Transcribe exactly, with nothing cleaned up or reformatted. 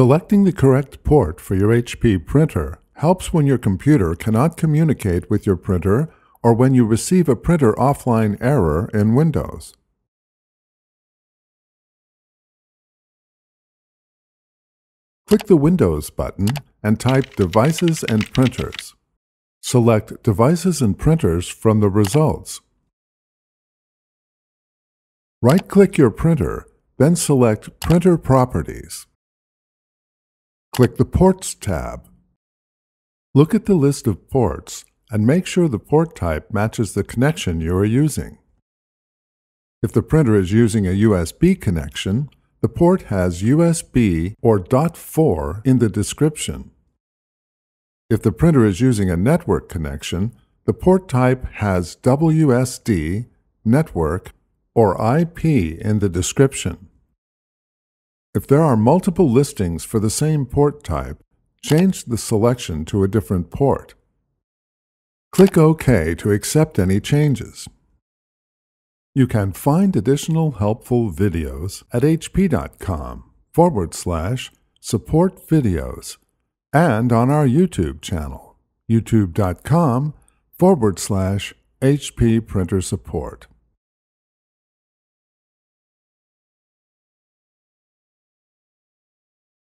Selecting the correct port for your H P printer helps when your computer cannot communicate with your printer or when you receive a printer offline error in Windows. Click the Windows button and type Devices and Printers. Select Devices and Printers from the results. Right-click your printer, then select Printer Properties. Click the Ports tab. Look at the list of ports and make sure the port type matches the connection you are using. If the printer is using a U S B connection, the port has U S B or dot four in the description. If the printer is using a network connection, the port type has W S D, network, or I P in the description. If there are multiple listings for the same port type, change the selection to a different port. Click OK to accept any changes. You can find additional helpful videos at hp.com forward slash support videos and on our YouTube channel, youtube.com forward slash hp printer support.